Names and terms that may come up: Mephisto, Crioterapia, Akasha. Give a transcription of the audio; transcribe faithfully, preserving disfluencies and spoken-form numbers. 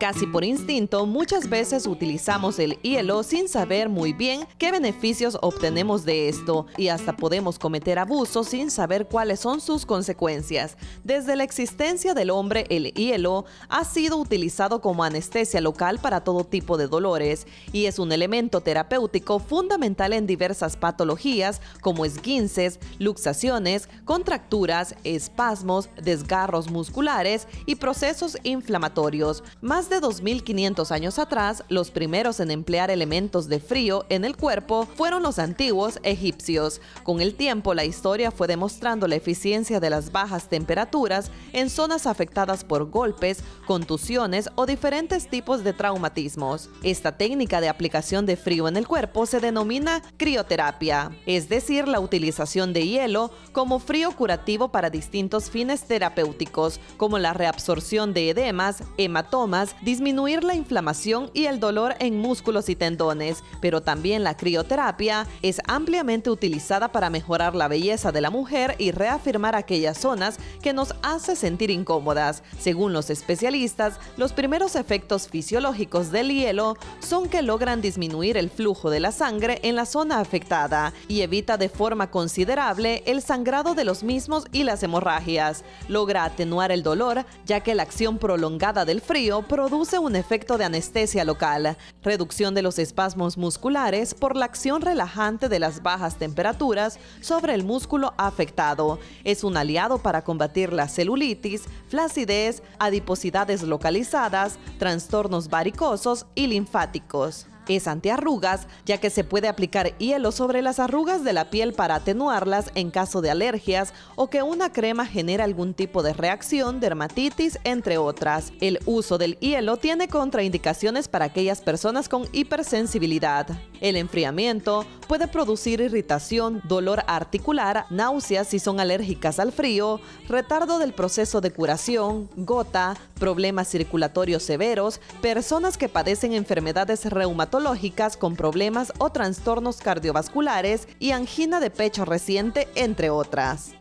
Casi por instinto, muchas veces utilizamos el hielo sin saber muy bien qué beneficios obtenemos de esto, y hasta podemos cometer abusos sin saber cuáles son sus consecuencias. Desde la existencia del hombre, el hielo ha sido utilizado como anestesia local para todo tipo de dolores, y es un elemento terapéutico fundamental en diversas patologías como esguinces, luxaciones, contracturas, espasmos, desgarros musculares y procesos inflamatorios. Más de dos mil quinientos años atrás, los primeros en emplear elementos de frío en el cuerpo fueron los antiguos egipcios. Con el tiempo, la historia fue demostrando la eficiencia de las bajas temperaturas en zonas afectadas por golpes, contusiones o diferentes tipos de traumatismos. Esta técnica de aplicación de frío en el cuerpo se denomina crioterapia, es decir, la utilización de hielo como frío curativo para distintos fines terapéuticos, como la reabsorción de edemas, hematomas, disminuir la inflamación y el dolor en músculos y tendones. Pero también la crioterapia es ampliamente utilizada para mejorar la belleza de la mujer y reafirmar aquellas zonas que nos hace sentir incómodas. Según los especialistas, los primeros efectos fisiológicos del hielo son que logran disminuir el flujo de la sangre en la zona afectada y evita de forma considerable el sangrado de los mismos y las hemorragias. Logra atenuar el dolor, ya que la acción prolongada del frío produce un efecto de anestesia local, reducción de los espasmos musculares por la acción relajante de las bajas temperaturas sobre el músculo afectado. Es un aliado para combatir la celulitis, flacidez, adiposidades localizadas, trastornos varicosos y linfáticos. Es antiarrugas, ya que se puede aplicar hielo sobre las arrugas de la piel para atenuarlas en caso de alergias o que una crema genera algún tipo de reacción, dermatitis, entre otras. El uso del hielo tiene contraindicaciones para aquellas personas con hipersensibilidad. El enfriamiento puede producir irritación, dolor articular, náuseas si son alérgicas al frío, retardo del proceso de curación, gota, problemas circulatorios severos, personas que padecen enfermedades reumatológicas con problemas o trastornos cardiovasculares y angina de pecho reciente, entre otras.